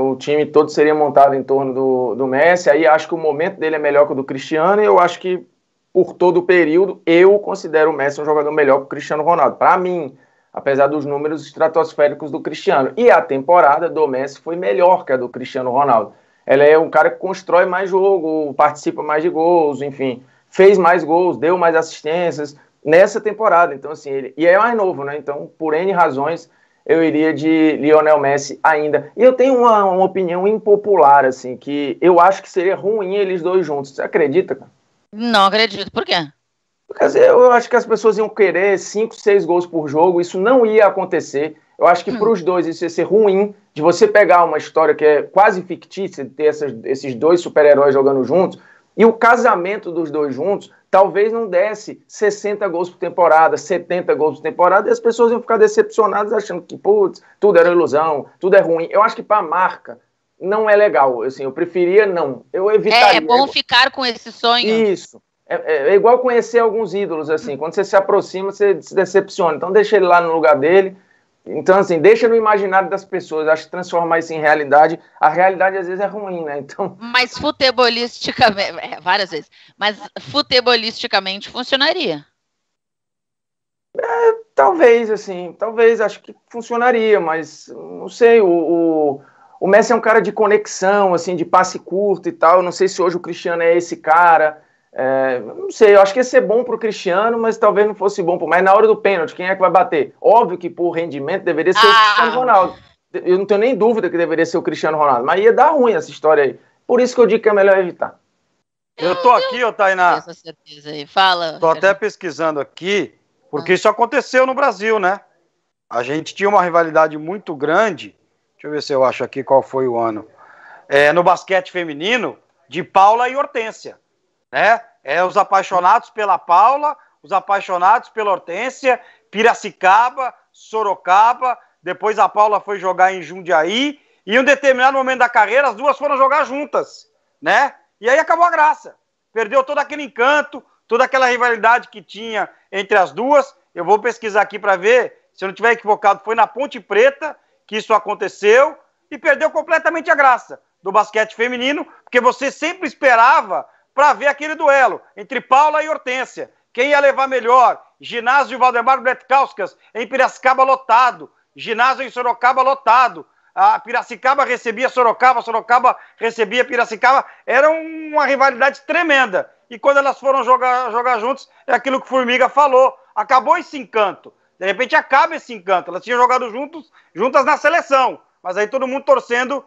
O time todo seria montado em torno do Messi, aí acho que o momento dele é melhor que o do Cristiano, e eu acho que por todo o período, eu considero o Messi um jogador melhor que o Cristiano Ronaldo, para mim, apesar dos números estratosféricos do Cristiano. E a temporada do Messi foi melhor que a do Cristiano Ronaldo. Ela é um cara que constrói mais jogo, participa mais de gols, enfim, fez mais gols, deu mais assistências nessa temporada. Então, assim, e é mais novo, né? Então, por N razões, eu iria de Lionel Messi ainda. E eu tenho uma opinião impopular, assim, que eu acho que seria ruim eles dois juntos. Você acredita, cara? Não acredito. Por quê? Porque eu acho que as pessoas iam querer 5, 6 gols por jogo. Isso não ia acontecer. Eu acho que para os dois isso ia ser ruim, de você pegar uma história que é quase fictícia, de ter esses dois super-heróis jogando juntos, e o casamento dos dois juntos talvez não desse 60 gols por temporada, 70 gols por temporada, e as pessoas iam ficar decepcionadas achando que, putz, tudo era ilusão, tudo é ruim. Eu acho que para a marca não é legal, assim, eu preferia não, eu evitaria. É bom ficar com esse sonho. Isso. É igual conhecer alguns ídolos, assim, quando você se aproxima, você se decepciona, então deixa ele lá no lugar dele. Então, assim, deixa no imaginário das pessoas, acho que transformar isso em realidade, a realidade às vezes é ruim, né, então... Mas futebolisticamente, várias vezes, mas futebolisticamente funcionaria? É, talvez, assim, talvez, acho que funcionaria, mas, não sei, o Messi é um cara de conexão, assim, de passe curto e tal, não sei se hoje o Cristiano é esse cara... É, não sei, eu acho que ia ser bom pro Cristiano, mas talvez não fosse bom pro... Mas na hora do pênalti, quem é que vai bater? Óbvio que por rendimento deveria ser o Cristiano Ronaldo. Eu não tenho nem dúvida que deveria ser o Cristiano Ronaldo, mas ia dar ruim essa história aí. Por isso que eu digo que é melhor evitar. Eu tô aqui, ô Tainá. Essa certeza aí. Fala. Tô até pesquisando aqui, porque isso aconteceu no Brasil, né? A gente tinha uma rivalidade muito grande. Deixa eu ver se eu acho aqui qual foi o ano. É, no basquete feminino, de Paula e Hortência. Né? É, os apaixonados pela Paula, os apaixonados pela Hortência, Piracicaba, Sorocaba, depois a Paula foi jogar em Jundiaí, e em um determinado momento da carreira as duas foram jogar juntas, né? E aí acabou a graça, perdeu todo aquele encanto, toda aquela rivalidade que tinha entre as duas. Eu vou pesquisar aqui para ver, se eu não estiver equivocado, foi na Ponte Preta que isso aconteceu, e perdeu completamente a graça do basquete feminino, porque você sempre esperava para ver aquele duelo entre Paula e Hortência. Quem ia levar melhor? Ginásio Valdemar Bletkauskas em Piracicaba lotado. Ginásio em Sorocaba lotado. A Piracicaba recebia Sorocaba, Sorocaba recebia Piracicaba. Era uma rivalidade tremenda. E quando elas foram jogar juntos, é aquilo que o Formiga falou. Acabou esse encanto. De repente acaba esse encanto. Elas tinham jogado juntas na seleção. Mas aí todo mundo torcendo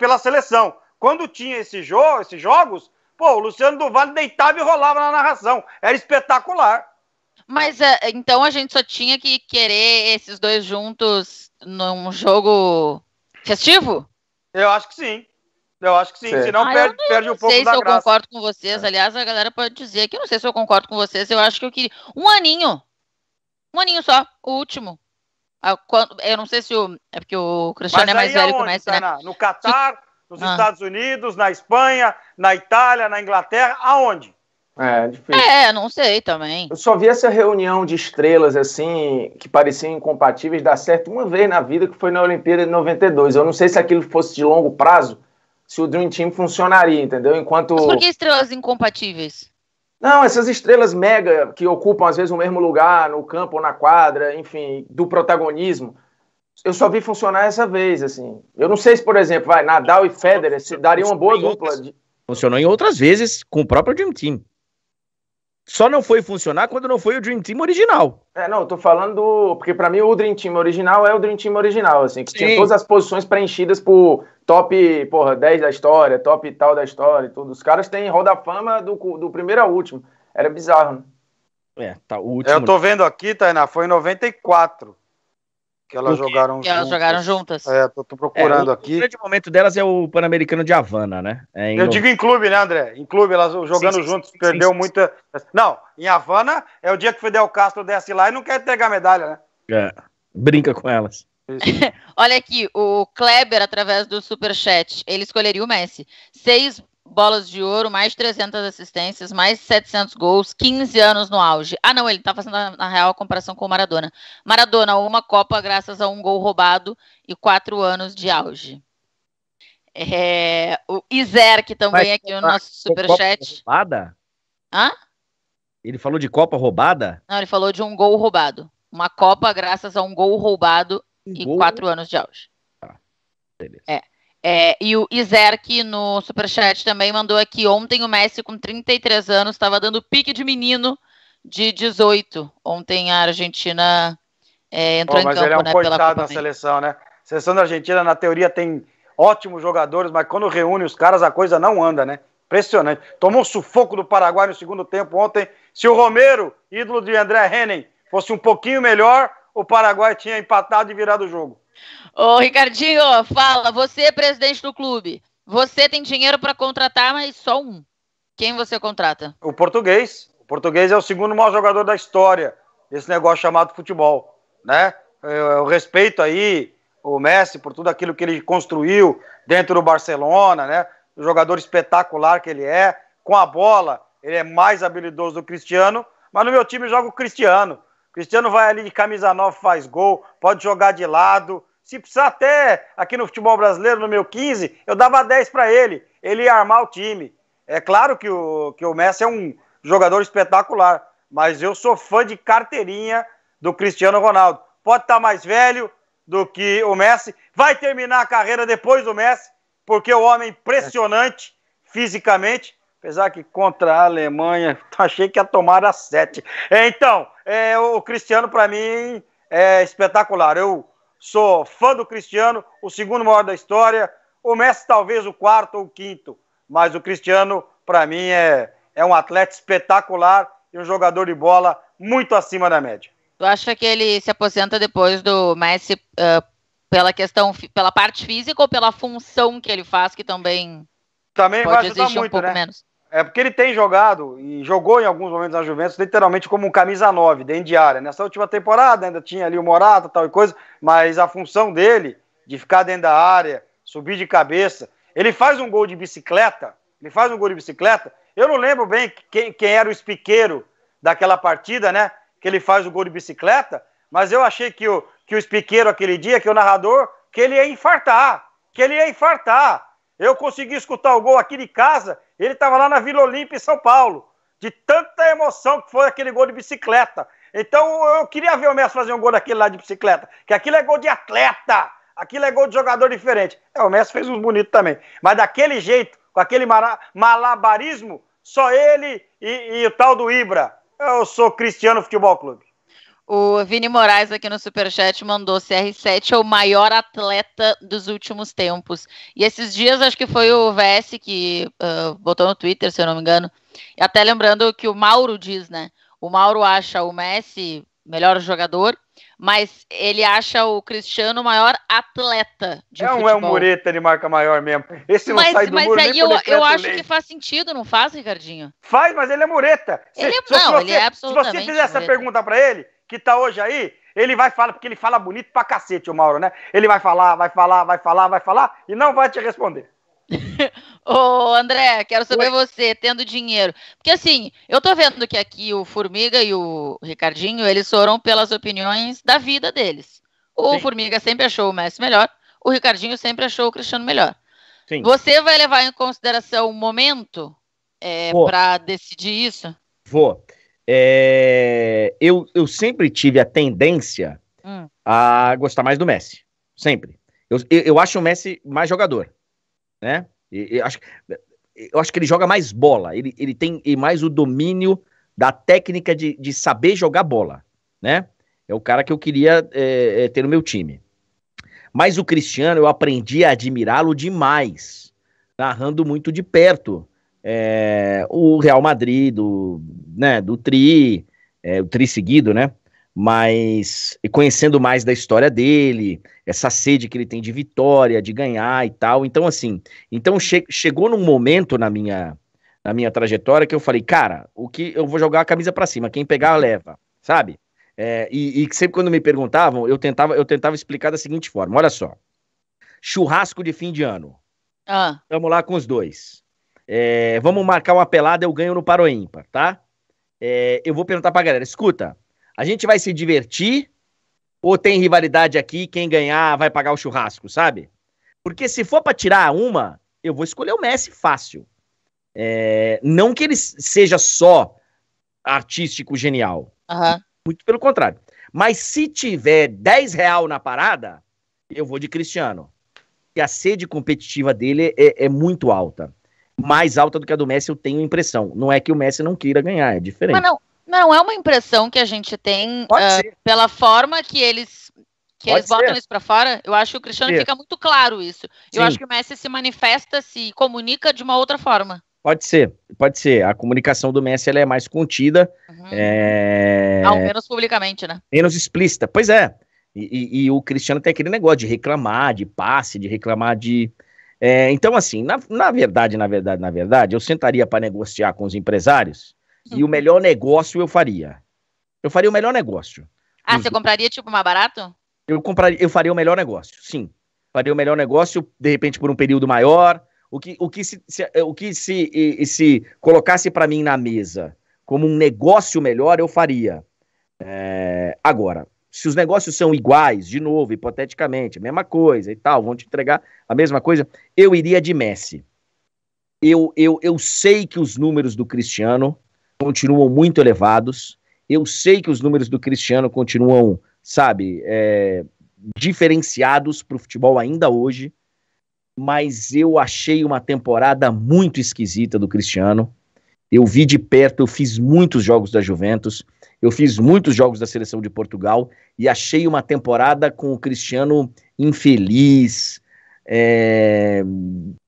pela seleção. Quando tinha esses jogos... Pô, o Luciano do Vale deitava e rolava na narração. Era espetacular. Mas então a gente só tinha que querer esses dois juntos num jogo festivo? Eu acho que sim. Eu acho que sim. Senão perde um pouco da graça. Não sei se eu concordo com vocês. Aliás, a galera pode dizer que eu não sei se eu concordo com vocês. Eu acho que eu queria... Um aninho. Um aninho só. O último. Eu não sei se o... É porque o Cristiano é mais velho que o Messi, né? No Catar... Nos Estados Unidos, na Espanha, na Itália, na Inglaterra, aonde? É, difícil. É, não sei também. Eu só vi essa reunião de estrelas, assim, que pareciam incompatíveis, dar certo uma vez na vida, que foi na Olimpíada de 92. Eu não sei se aquilo fosse de longo prazo, se o Dream Team funcionaria, entendeu? Enquanto... Mas por que estrelas incompatíveis? Não, essas estrelas mega, que ocupam às vezes o mesmo lugar, no campo ou na quadra, enfim, do protagonismo. Eu só vi funcionar essa vez, assim. Eu não sei se, por exemplo, Nadal e Federer se dariam uma boa dupla. Funcionou em outras vezes com o próprio Dream Team. Só não foi funcionar quando não foi o Dream Team original. É, não, eu tô falando do... Porque pra mim o Dream Team original é o Dream Team original, assim. Que tinha todas as posições preenchidas por top, 10 da história, top tal da história e tudo. Os caras têm roda-fama do primeiro ao último. Era bizarro, né? É, tá, o último... Eu tô vendo aqui, Tainá, foi em 94. Que elas jogaram juntas. É, tô procurando aqui. O grande momento delas é o Pan-Americano de Havana, né? Eu digo em clube, né, André? Em clube, elas jogando juntas, perdeu muita... Não, em Havana é o dia que o Fidel Castro desce lá e não quer entregar medalha, né? É, brinca com elas. Olha aqui, o Kleber, através do Superchat, ele escolheria o Messi. 6 bolas de ouro, mais 300 assistências, mais 700 gols, 15 anos no auge. Ah, não, ele tá fazendo, na real, a comparação com o Maradona. Maradona, uma Copa graças a um gol roubado e 4 anos de auge. O Izer, que também é aqui no nosso superchat. Hã? Ele falou de Copa roubada? Não, ele falou de um gol roubado. Uma Copa graças a um gol roubado em 4 anos de auge. Ah, beleza. E o Izerk no superchat também mandou aqui, ontem o Messi com 33 anos estava dando pique de menino de 18. Ontem a Argentina entrou em campo, mas ele é um coitado na seleção, né? A seleção da Argentina, na teoria, tem ótimos jogadores, mas quando reúne os caras, a coisa não anda, né? Impressionante. Tomou um sufoco do Paraguai no segundo tempo ontem. Se o Romero, ídolo de André Hennen, fosse um pouquinho melhor, o Paraguai tinha empatado e virado o jogo. Ô, Ricardinho, fala, você é presidente do clube, você tem dinheiro para contratar, mas só um. Quem você contrata? O português. O português é o segundo maior jogador da história desse negócio chamado futebol, né? Eu respeito aí o Messi por tudo aquilo que ele construiu dentro do Barcelona, né? O jogador espetacular que ele é. Com a bola, ele é mais habilidoso do Cristiano, mas no meu time joga o Cristiano. Cristiano vai ali de camisa 9, faz gol, pode jogar de lado. Se precisar até, aqui no futebol brasileiro, no meu 15, eu dava 10 para ele. Ele ia armar o time. É claro que o Messi é um jogador espetacular, mas eu sou fã de carteirinha do Cristiano Ronaldo. Pode estar mais velho do que o Messi. Vai terminar a carreira depois do Messi, porque o homem é impressionante fisicamente. Apesar que contra a Alemanha, achei que ia tomar a 7. Então, o Cristiano, para mim, é espetacular. Eu sou fã do Cristiano, o segundo maior da história. O Messi, talvez, o quarto ou o quinto. Mas o Cristiano, para mim, é um atleta espetacular e um jogador de bola muito acima da média. Tu acha que ele se aposenta depois do Messi pela parte física ou pela função que ele faz, que também vai ajudar muito, né? Menos. É porque ele tem jogado, e jogou em alguns momentos na Juventus, literalmente como um camisa 9, dentro de área. Nessa última temporada ainda tinha ali o Morata, tal e coisa, mas a função dele, de ficar dentro da área, subir de cabeça, ele faz um gol de bicicleta, eu não lembro bem quem era o espiqueiro daquela partida, né, que ele faz o gol de bicicleta, mas eu achei que o espiqueiro aquele dia, que o narrador, que ele ia infartar. Eu consegui escutar o gol aqui de casa, ele estava lá na Vila Olímpia, em São Paulo, de tanta emoção que foi aquele gol de bicicleta. Então eu queria ver o Messi fazer um gol daquele lá de bicicleta, que aquilo é gol de atleta, aquilo é gol de jogador diferente. O Messi fez uns bonitos também, mas daquele jeito, com aquele malabarismo, só ele e o tal do Ibra. Eu sou Cristiano Futebol Clube. O Vini Moraes aqui no superchat mandou: CR7 é o maior atleta dos últimos tempos. E esses dias acho que foi o VS que botou no Twitter, se eu não me engano. E até lembrando que o Mauro diz, né? O Mauro acha o Messi melhor jogador, mas ele acha o Cristiano o maior atleta de futebol. É um mureta de marca maior mesmo. Esse não sai do muro. Mas aí eu acho que faz sentido, não faz, Ricardinho? Faz, mas ele é mureta. Ele é absolutamente mureta. Se você fizer essa pergunta para ele, que tá hoje aí, ele vai falar, porque ele fala bonito pra cacete, o Mauro, né? Ele vai falar e não vai te responder. Ô, André, quero saber você, tendo dinheiro. Porque assim, eu tô vendo que aqui o Formiga e o Ricardinho, eles foram pelas opiniões da vida deles. O Formiga sempre achou o Messi melhor, o Ricardinho sempre achou o Cristiano melhor. Sim. Você vai levar em consideração o momento pra decidir isso? Vou. Eu sempre tive a tendência a gostar mais do Messi, sempre. Eu acho o Messi mais jogador, né? Eu acho que ele joga mais bola, ele tem mais o domínio da técnica de saber jogar bola, né? É o cara que eu queria ter no meu time. Mas o Cristiano, eu aprendi a admirá-lo demais, narrando muito de perto. O Real Madrid do tri seguido, né? Mas conhecendo mais da história dele, essa sede que ele tem de vitória, de ganhar e tal. Então assim, chegou num momento na minha trajetória que eu falei, cara, o que eu vou jogar a camisa pra cima, quem pegar leva, sabe? E sempre quando me perguntavam, eu tentava explicar da seguinte forma: olha só, churrasco de fim de ano, vamos lá com os dois. Vamos marcar uma pelada, eu ganho no par ou ímpar, tá? Eu vou perguntar pra galera, escuta, a gente vai se divertir ou tem rivalidade aqui, quem ganhar vai pagar o churrasco, sabe? Porque se for para tirar uma, eu vou escolher o Messi fácil. Não que ele seja só artístico genial. Uhum. Muito pelo contrário. Mas se tiver 10 real na parada, eu vou de Cristiano. E a sede competitiva dele é muito alta. Mais alta do que a do Messi, eu tenho impressão. Não é que o Messi não queira ganhar, é diferente. Mas não é uma impressão que a gente tem pela forma que eles botam isso pra fora. Eu acho que o Cristiano fica muito claro isso. Sim. Eu acho que o Messi se manifesta, se comunica de uma outra forma. Pode ser. A comunicação do Messi ela é mais contida. Uhum. Ao menos publicamente, né? Menos explícita. Pois é. E o Cristiano tem aquele negócio de reclamar de passe, de reclamar de... então, assim, na verdade, eu sentaria para negociar com os empresários e o melhor negócio eu faria. Eu faria o melhor negócio. Ah, você compraria tipo mais barato? Eu faria o melhor negócio, sim. Faria o melhor negócio, de repente, por um período maior. O que se colocasse para mim na mesa como um negócio melhor, eu faria. Agora, se os negócios são iguais, de novo, hipoteticamente, mesma coisa e tal, vão te entregar a mesma coisa, eu iria de Messi. Eu sei que os números do Cristiano continuam muito elevados, eu sei que os números do Cristiano continuam, sabe, diferenciados para o futebol ainda hoje, mas eu achei uma temporada muito esquisita do Cristiano. Eu vi de perto, eu fiz muitos jogos da Juventus, eu fiz muitos jogos da seleção de Portugal e achei uma temporada com o Cristiano infeliz,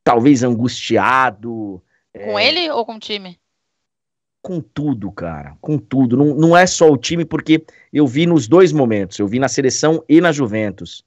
talvez angustiado. Com ele ou com o time? Com tudo, cara, com tudo. Não é só o time, porque eu vi nos dois momentos, eu vi na seleção e na Juventus.